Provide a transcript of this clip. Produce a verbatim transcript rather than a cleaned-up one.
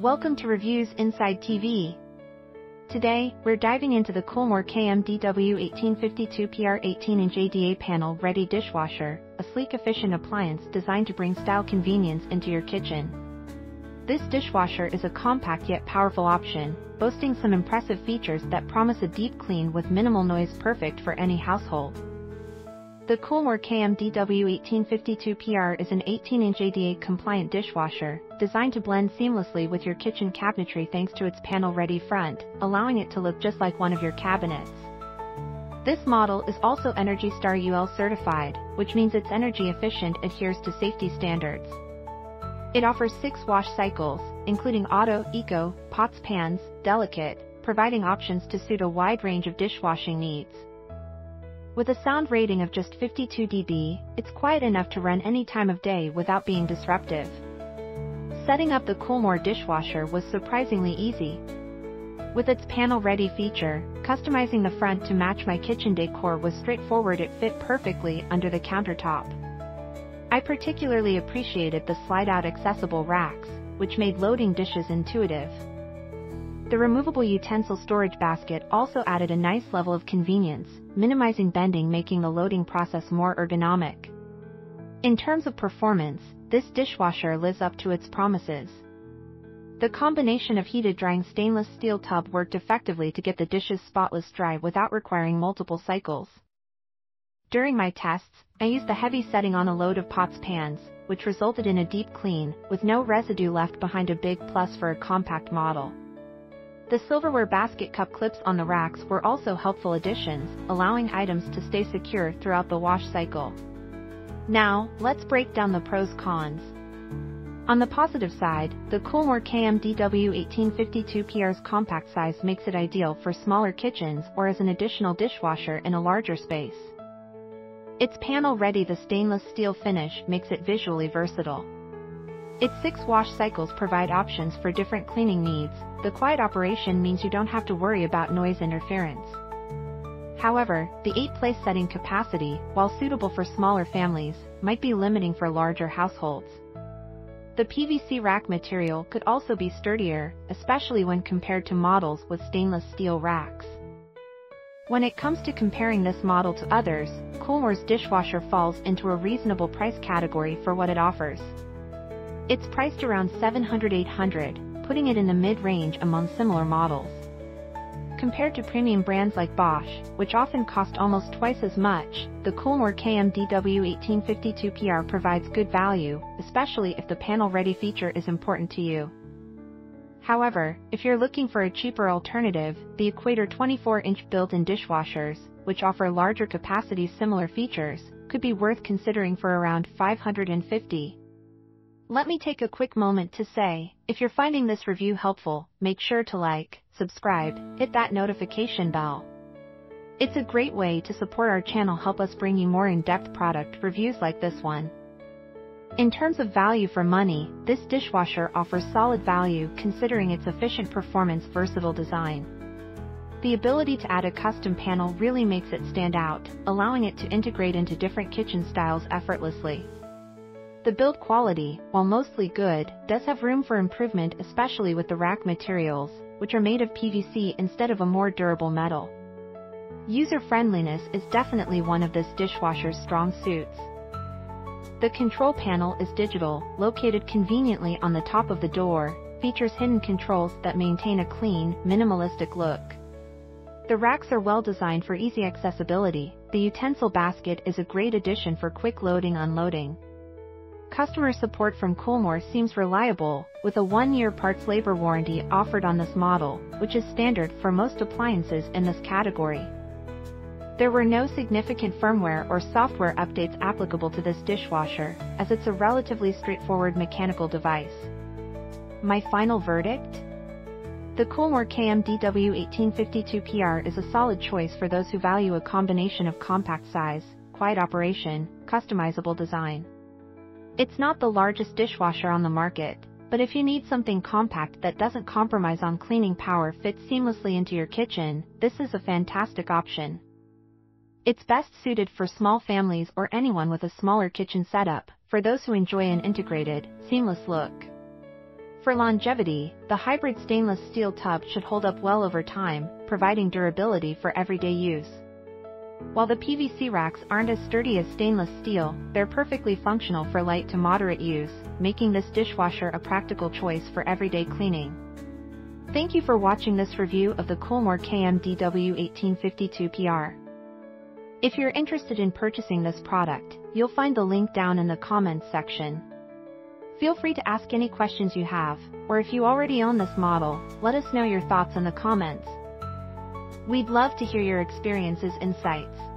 Welcome to Reviews Inside T V. Today, we're diving into the KoolMore K M D W eighteen fifty-two P R eighteen inch A D A panel ready dishwasher, a sleek, efficient appliance designed to bring style convenience into your kitchen. This dishwasher is a compact yet powerful option, boasting some impressive features that promise a deep clean with minimal noise, perfect for any household. The KoolMore K M D W eighteen fifty-two P R is an eighteen inch A D A-compliant dishwasher, designed to blend seamlessly with your kitchen cabinetry thanks to its panel-ready front, allowing it to look just like one of your cabinets. This model is also ENERGY STAR U L certified, which means it's energy-efficient and adheres to safety standards. It offers six wash cycles, including auto, eco, pots, pans, delicate, providing options to suit a wide range of dishwashing needs. With a sound rating of just fifty-two decibels, it's quiet enough to run any time of day without being disruptive. Setting up the KoolMore dishwasher was surprisingly easy. With its panel-ready feature, customizing the front to match my kitchen decor was straightforward. It fit perfectly under the countertop. I particularly appreciated the slide-out accessible racks, which made loading dishes intuitive. The removable utensil storage basket also added a nice level of convenience, minimizing bending, making the loading process more ergonomic. In terms of performance, this dishwasher lives up to its promises. The combination of heated drying stainless steel tub worked effectively to get the dishes spotless dry without requiring multiple cycles. During my tests, I used the heavy setting on a load of pots pans, which resulted in a deep clean, with no residue left behind, a big plus for a compact model. The silverware basket cup clips on the racks were also helpful additions, allowing items to stay secure throughout the wash cycle. Now, let's break down the pros cons. On the positive side, the KoolMore K M D W eighteen fifty-two P R's compact size makes it ideal for smaller kitchens or as an additional dishwasher in a larger space. It's panel-ready. The stainless steel finish makes it visually versatile. Its six wash cycles provide options for different cleaning needs. The quiet operation means you don't have to worry about noise interference. However, the eight place setting capacity, while suitable for smaller families, might be limiting for larger households. The P V C rack material could also be sturdier, especially when compared to models with stainless steel racks. When it comes to comparing this model to others, KoolMore's dishwasher falls into a reasonable price category for what it offers. It's priced around seven hundred to eight hundred, putting it in the mid-range among similar models. Compared to premium brands like Bosch, which often cost almost twice as much, the KoolMore K M D W eighteen fifty-two P R provides good value, especially if the panel-ready feature is important to you. However, if you're looking for a cheaper alternative, the Equator twenty-four inch built-in dishwashers, which offer larger capacity similar features, could be worth considering for around five hundred fifty dollars. Let me take a quick moment to say, if you're finding this review helpful, make sure to like, subscribe, hit that notification bell. It's a great way to support our channel, help us bring you more in-depth product reviews like this one. In terms of value for money, this dishwasher offers solid value considering its efficient performance, versatile design. The ability to add a custom panel really makes it stand out, allowing it to integrate into different kitchen styles effortlessly. The build quality, while mostly good, does have room for improvement, especially with the rack materials, which are made of P V C instead of a more durable metal. User-friendliness is definitely one of this dishwasher's strong suits. The control panel is digital, located conveniently on the top of the door, features hidden controls that maintain a clean, minimalistic look. The racks are well designed for easy accessibility. The utensil basket is a great addition for quick loading-unloading. Customer support from KoolMore seems reliable, with a one year parts labor warranty offered on this model, which is standard for most appliances in this category. There were no significant firmware or software updates applicable to this dishwasher, as it's a relatively straightforward mechanical device. My final verdict? The KoolMore K M D W eighteen fifty-two P R is a solid choice for those who value a combination of compact size, quiet operation, customizable design. It's not the largest dishwasher on the market, but if you need something compact that doesn't compromise on cleaning power, fits seamlessly into your kitchen, this is a fantastic option. It's best suited for small families or anyone with a smaller kitchen setup, for those who enjoy an integrated, seamless look. For longevity, the hybrid stainless steel tub should hold up well over time, providing durability for everyday use. While the P V C racks aren't as sturdy as stainless steel, they're perfectly functional for light to moderate use, making this dishwasher a practical choice for everyday cleaning. Thank you for watching this review of the KoolMore K M D W eighteen fifty-two P R. If you're interested in purchasing this product, you'll find the link down in the comments section. Feel free to ask any questions you have, or if you already own this model, let us know your thoughts in the comments. We'd love to hear your experiences and insights.